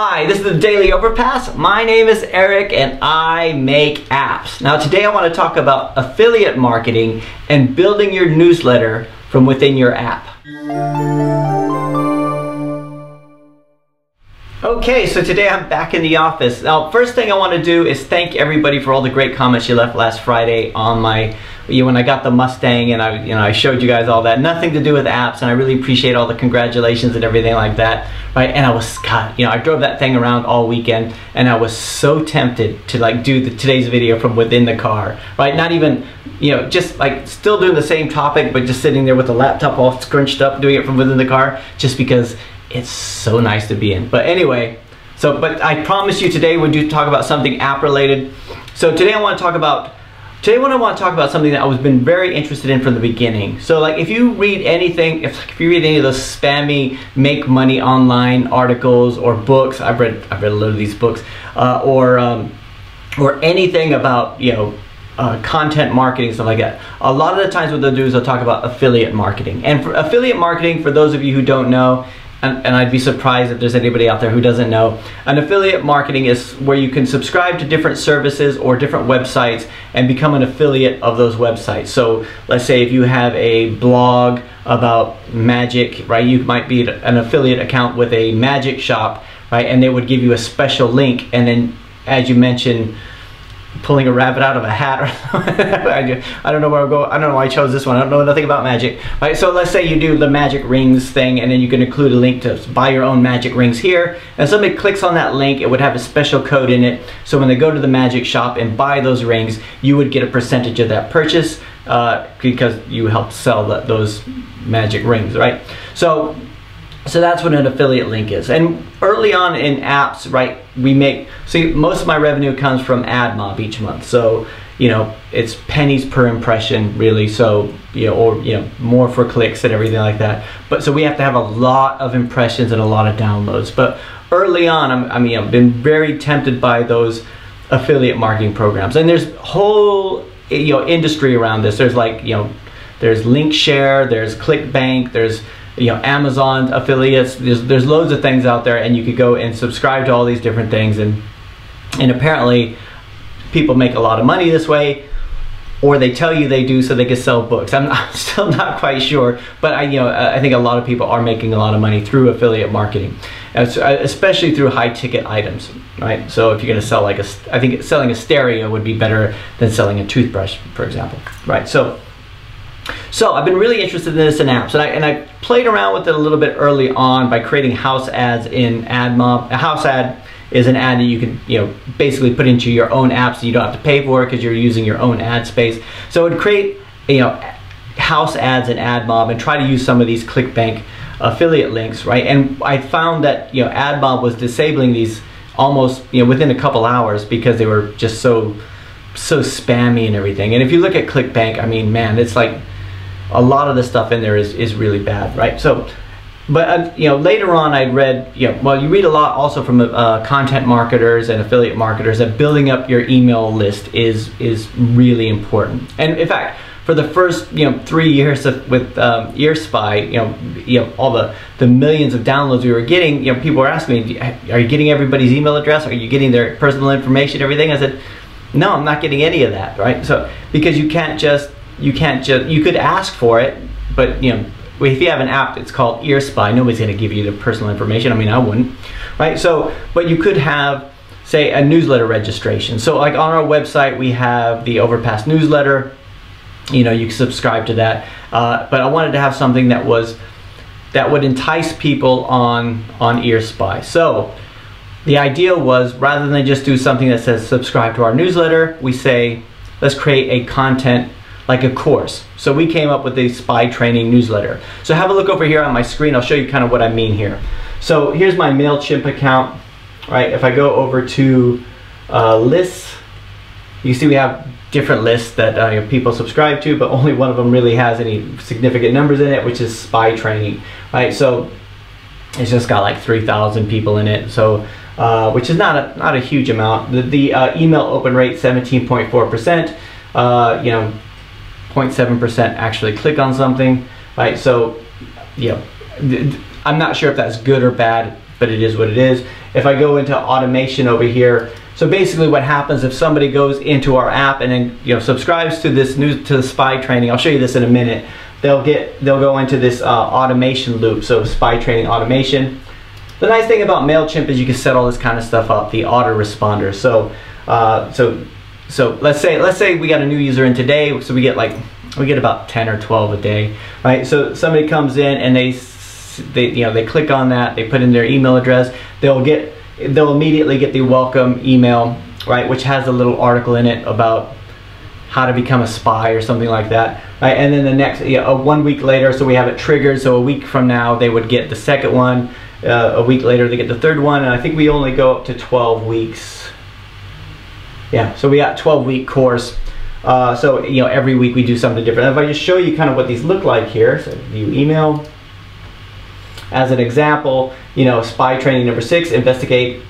Hi, this is the Daily Overpass. My name is Eric and I make apps. Now today I want to talk about affiliate marketing and building your newsletter from within your app. Okay, so today I'm back in the office. Now first thing I want to do is thank everybody for all the great comments you left last Friday on my when I got the Mustang and I showed you guys all that. Nothing to do with apps, and I really appreciate all the congratulations and everything like that, right? And I was, God, I drove that thing around all weekend and I was so tempted to like do today's video from within the car, right? Not even, just like still doing the same topic, but just sitting there with the laptop all scrunched up, doing it from within the car, just because it's so nice to be in. But anyway, but I promise you today we do talk about something app related. So today I want to talk about something that I've been very interested in from the beginning. So like if you read anything, if you read any of those spammy make money online articles or books, I've read a lot of these books, or anything about content marketing, stuff like that. A lot of the times what they'll do is they'll talk about affiliate marketing. And for affiliate marketing, for those of you who don't know, and I'd be surprised if there's anybody out there who doesn't know, an affiliate marketing is where you can subscribe to different services or different websites and become an affiliate of those websites. So let's say if you have a blog about magic, right, you might be an affiliate account with a magic shop, right, and they would give you a special link, and then as you mentioned, pulling a rabbit out of a hat, or I don't know where I'll go. I don't know why I chose this one. I don't know nothing about magic. All right, so let's say you do the magic rings thing, and then you can include a link to buy your own magic rings here. And somebody clicks on that link, it would have a special code in it. So when they go to the magic shop and buy those rings, you would get a percentage of that purchase because you helped sell those magic rings, right? So that's what an affiliate link is. And early on in apps, right, most of my revenue comes from AdMob each month. So, it's pennies per impression really. So, more for clicks and everything like that. But so we have to have a lot of impressions and a lot of downloads. But early on, I've been very tempted by those affiliate marketing programs. And there's whole, industry around this. There's like, there's LinkShare, there's ClickBank, there's Amazon affiliates, there's loads of things out there, and you could go and subscribe to all these different things, and apparently people make a lot of money this way, or they tell you they do so they can sell books. I'm still not quite sure, but I think a lot of people are making a lot of money through affiliate marketing, especially through high ticket items, right? So if you're gonna sell like I think selling a stereo would be better than selling a toothbrush, for example, right? So I've been really interested in this in apps, and I played around with it a little bit early on by creating house ads in AdMob. A house ad is an ad that you can basically put into your own apps so you don't have to pay for it because you're using your own ad space. So it would create house ads in AdMob and try to use some of these ClickBank affiliate links, right? And I found that AdMob was disabling these almost within a couple hours because they were just so spammy and everything. And if you look at ClickBank, man, it's like a lot of the stuff in there is really bad, right? So, but later on I read, you read a lot also from content marketers and affiliate marketers that building up your email list is really important. And in fact, for the first 3 years with Ear Spy, all the millions of downloads we were getting, people were asking me, are you getting everybody's email address? Are you getting their personal information, everything? I said, no, I'm not getting any of that, right? So, because you could ask for it, but if you have an app that's called Ear Spy, nobody's gonna give you the personal information. I wouldn't, right? So, but you could have, say, a newsletter registration. So like on our website, we have the Overpass newsletter, you can subscribe to that. But I wanted to have something that would entice people on Ear Spy. So the idea was, rather than just do something that says subscribe to our newsletter, we say, let's create a content like a course. So we came up with the spy training newsletter. So have a look over here on my screen. I'll show you kind of what I mean here. So here's my MailChimp account, right? If I go over to lists, you see we have different lists that people subscribe to, but only one of them really has any significant numbers in it, which is spy training, right? So it's just got like 3,000 people in it. So, which is not a huge amount. The email open rate, 17.4%, 0.7% actually click on something, right? So, I'm not sure if that's good or bad, but it is what it is. if I go into automation over here, so basically what happens if somebody goes into our app and then, you know, subscribes to this to the spy training, I'll show you this in a minute, they'll go into this automation loop, so spy training automation. The nice thing about MailChimp is you can set all this kind of stuff up, the autoresponder. So let's say we got a new user in today, so we get like about 10 or 12 a day, right? So somebody comes in and they click on that, they put in their email address, they'll immediately get the welcome email, right, which has a little article in it about how to become a spy or something like that, right? And then the next, you know, 1 week later, so we have it triggered, so a week from now they would get the second one, a week later they get the third one, and I think we only go up to 12 weeks. Yeah, so we got 12-week course. So, you know, every week we do something different. If I just show you kind of what these look like here, so view email. As an example, you know, spy training number 6, investigative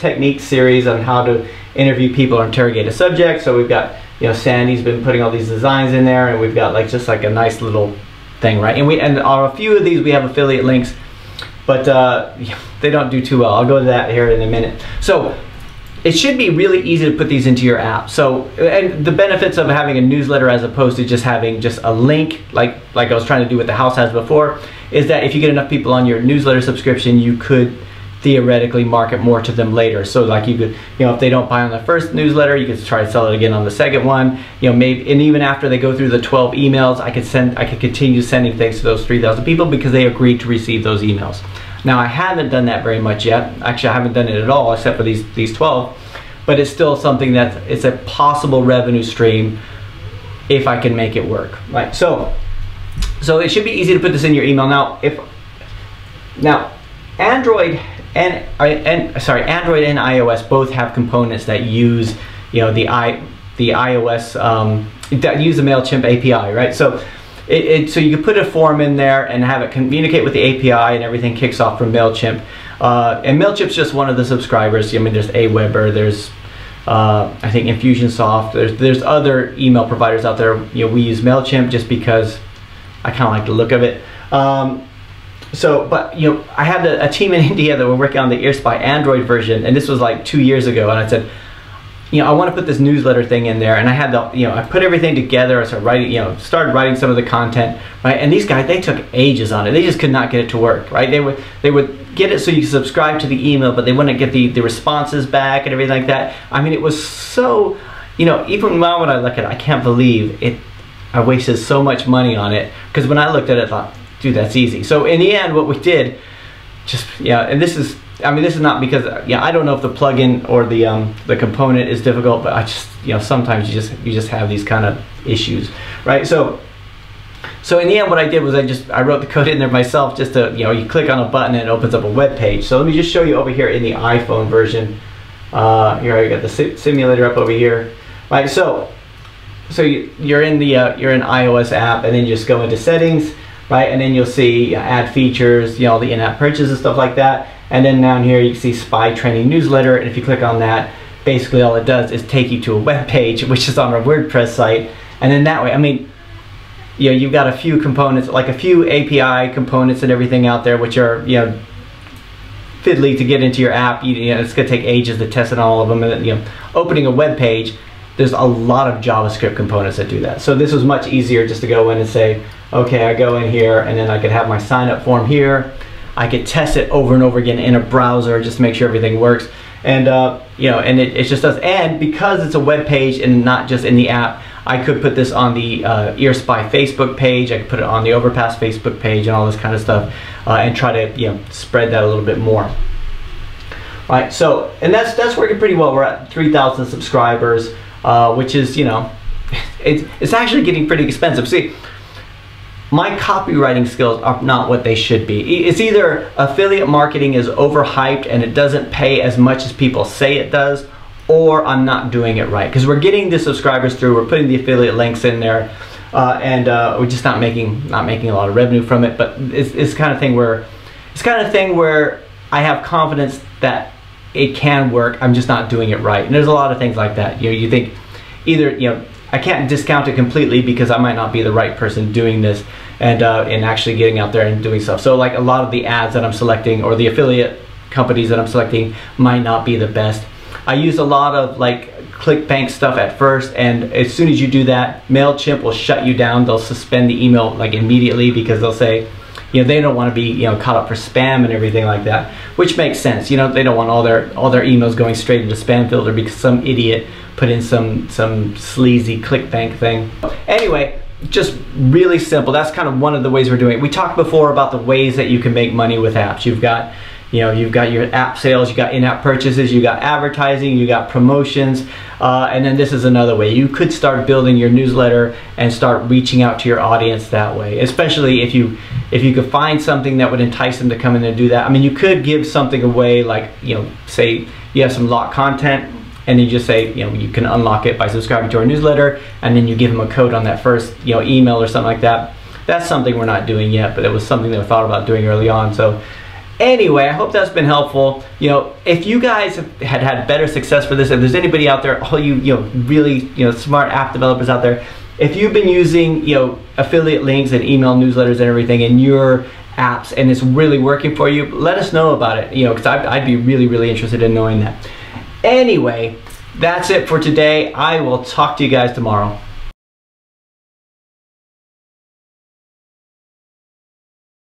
techniques series on how to interview people or interrogate a subject. So we've got, you know, Sandy's been putting all these designs in there, and we've got like just like a nice little thing, right? And on a few of these we have affiliate links, but they don't do too well. I'll go to that here in a minute. So it should be really easy to put these into your app. So, and the benefits of having a newsletter as opposed to just having just a link, like I was trying to do with the house has before, is that if you get enough people on your newsletter subscription, you could theoretically market more to them later. So like you could, you know, if they don't buy on the first newsletter, you could try to sell it again on the second one, you know, maybe, and even after they go through the 12 emails, I could continue sending things to those 3,000 people because they agreed to receive those emails. Now I haven't done that very much yet. Actually, I haven't done it at all except for these 12, but it's still something it's a possible revenue stream if I can make it work, right? So it should be easy to put this in your email. Now Android and iOS both have components that use, you know, the iOS that use the MailChimp API, right? So so you can put a form in there and have it communicate with the API, and everything kicks off from MailChimp. And MailChimp's just one of the subscribers. I mean, there's Aweber, there's I think Infusionsoft. There's other email providers out there. You know, we use MailChimp just because I kind of like the look of it. But you know, I had a team in India that were working on the Ear Spy Android version, and this was like 2 years ago, and I said, you know, I want to put this newsletter thing in there, and I had the, you know, I put everything together, so writing, you know, started writing some of the content, right? And these guys, they took ages on it. They just could not get it to work, right? They would get it so you subscribe to the email, but they wouldn't get the responses back and everything like that. I mean, it was so, you know, even now when I look at it, I can't believe it. I wasted so much money on it, because when I looked at it, I thought, dude, that's easy. So in the end, what we did, just, yeah, and this is, I mean, this is not because, yeah, I don't know if the plugin or the component is difficult, but I just, you know, sometimes you just have these kind of issues, right? So in the end, what I did was I wrote the code in there myself, just to, you know, you click on a button and it opens up a web page. So let me just show you over here in the iPhone version. Here I got the simulator up over here, right? So you're in the you're in iOS app, and then you just go into settings, right? And then you'll see add features, you know, the in-app purchases and stuff like that. And then down here you can see spy training newsletter, and if you click on that, basically all it does is take you to a web page, which is on our WordPress site. And then that way, I mean, you know, you've got a few components, like a few API components and everything out there, which are, you know, fiddly to get into your app. You know, it's gonna take ages to test on all of them. And then, you know, opening a web page, there's a lot of JavaScript components that do that. So this was much easier just to go in and say, okay, I go in here, and then I could have my sign up form here. I could test it over and over again in a browser just to make sure everything works. And you know, and it just does. And because it's a web page and not just in the app, I could put this on the Ear Spy Facebook page. I could put it on the Overpass Facebook page and all this kind of stuff, and try to, you know, spread that a little bit more. Right. So, and that's working pretty well. We're at 3,000 subscribers. Which is, you know, it's actually getting pretty expensive. See, my copywriting skills are not what they should be. It's either affiliate marketing is overhyped and it doesn't pay as much as people say it does, or I'm not doing it right. Because we're getting the subscribers through, we're putting the affiliate links in there, and we're just not making a lot of revenue from it. But it's kind of thing where I have confidence that it can work, I'm just not doing it right. And there's a lot of things like that. You know, you think either, you know, I can't discount it completely because I might not be the right person doing this and actually getting out there and doing stuff. So like a lot of the ads that I'm selecting, or the affiliate companies that I'm selecting might not be the best. I use a lot of like ClickBank stuff at first, and as soon as you do that, MailChimp will shut you down. They'll suspend the email like immediately because they'll say, you know, they don't want to be, you know, caught up for spam and everything like that, which makes sense. You know, they don't want all their emails going straight into spam filter because some idiot put in some sleazy ClickBank thing. Anyway, just really simple. That's kind of one of the ways we're doing it. We talked before about the ways that you can make money with apps. You've got, you know, you've got your app sales, you got in-app purchases, you got advertising, you got promotions, and then this is another way. You could start building your newsletter and start reaching out to your audience that way, especially if you could find something that would entice them to come in and do that. I mean, you could give something away, like, you know, say you have some locked content, and you just say, you know, you can unlock it by subscribing to our newsletter, and then you give them a code on that first, you know, email or something like that. That's something we're not doing yet, but it was something that I thought about doing early on. So anyway, I hope that's been helpful. You know, if you guys had had better success for this, if there's anybody out there, all you know, really, you know, smart app developers out there, if you've been using, you know, affiliate links and email newsletters and everything in your apps and it's really working for you, let us know about it, you know, because I'd be really, really interested in knowing that. Anyway, that's it for today. I will talk to you guys tomorrow.